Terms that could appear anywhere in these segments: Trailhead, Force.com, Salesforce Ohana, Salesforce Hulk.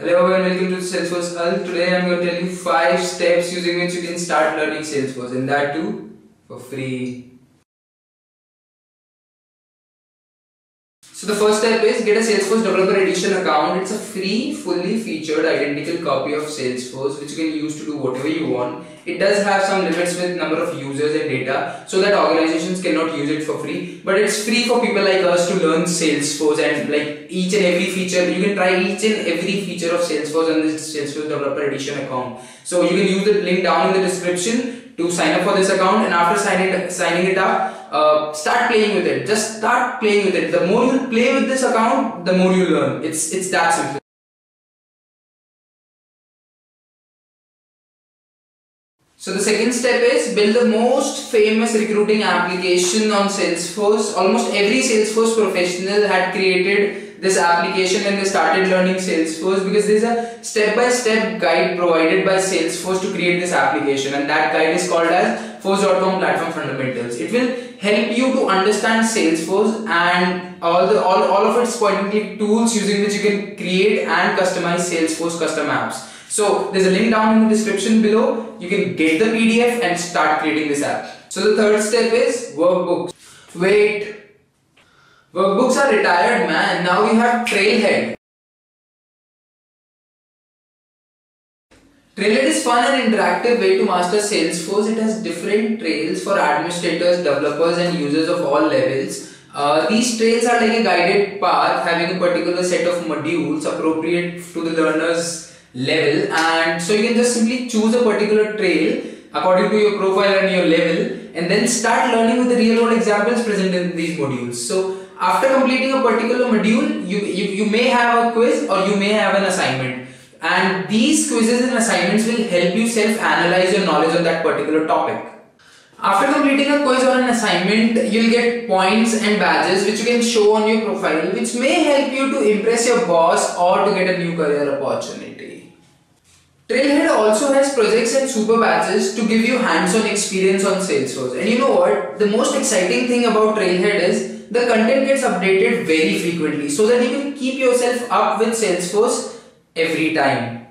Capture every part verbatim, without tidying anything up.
Hello everyone, welcome to Salesforce Hulk. Today I am going to tell you five steps using which you can start learning Salesforce, and that too for free. So the first step is get a Salesforce Developer Edition account. It's a free, fully featured, identical copy of Salesforce which you can use to do whatever you want. It does have some limits with number of users and data so that organizations cannot use it for free. But it's free for people like us to learn Salesforce, and like each and every feature, you can try each and every feature of Salesforce on this Salesforce Developer Edition account. So you can use the link down in the description to sign up for this account, and after signing, signing it up, Uh, start playing with it. Just start playing with it. The more you play with this account, the more you learn. It's it's that simple. So the second step is build the most famous recruiting application on Salesforce. Almost every Salesforce professional had created this application and they started learning Salesforce, because there's a step-by-step guide provided by Salesforce to create this application, and that guide is called as Force dot com Platform Fundamentals. It will help you to understand Salesforce and all the all, all of its point-and-click tools using which you can create and customize Salesforce custom apps. So there's a link down in the description below. You can get the P D F and start creating this app. So the third step is workbooks. Wait, workbooks are retired, man. Now we have Trailhead. Trailhead is fun and interactive way to master Salesforce. It has different trails for administrators, developers and users of all levels. Uh, these trails are like a guided path having a particular set of modules appropriate to the learner's level, and so you can just simply choose a particular trail according to your profile and your level, and then start learning with the real world examples present in these modules. So after completing a particular module, you, you, you may have a quiz or you may have an assignment. And these quizzes and assignments will help you self-analyze your knowledge on that particular topic. After completing a quiz or an assignment, you'll get points and badges which you can show on your profile, which may help you to impress your boss or to get a new career opportunity. Trailhead also has projects and super badges to give you hands-on experience on Salesforce. And you know what? The most exciting thing about Trailhead is the content gets updated very frequently, so that you can keep yourself up with Salesforce every time.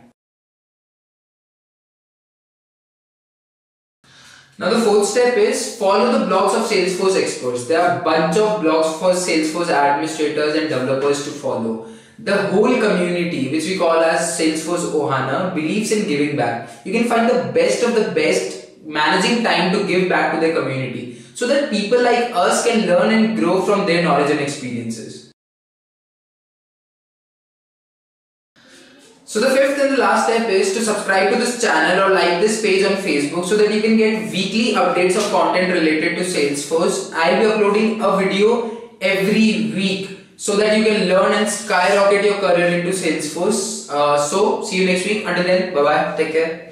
Now the fourth step is follow the blogs of Salesforce experts. There are a bunch of blogs for Salesforce administrators and developers to follow. The whole community, which we call as Salesforce Ohana, believes in giving back. You can find the best of the best managing time to give back to their community, so that people like us can learn and grow from their knowledge and experiences. So the fifth and the last step is to subscribe to this channel or like this page on Facebook, so that you can get weekly updates of content related to Salesforce. I'll be uploading a video every week so that you can learn and skyrocket your career into Salesforce. Uh, so see you next week. Until then, bye bye. Take care.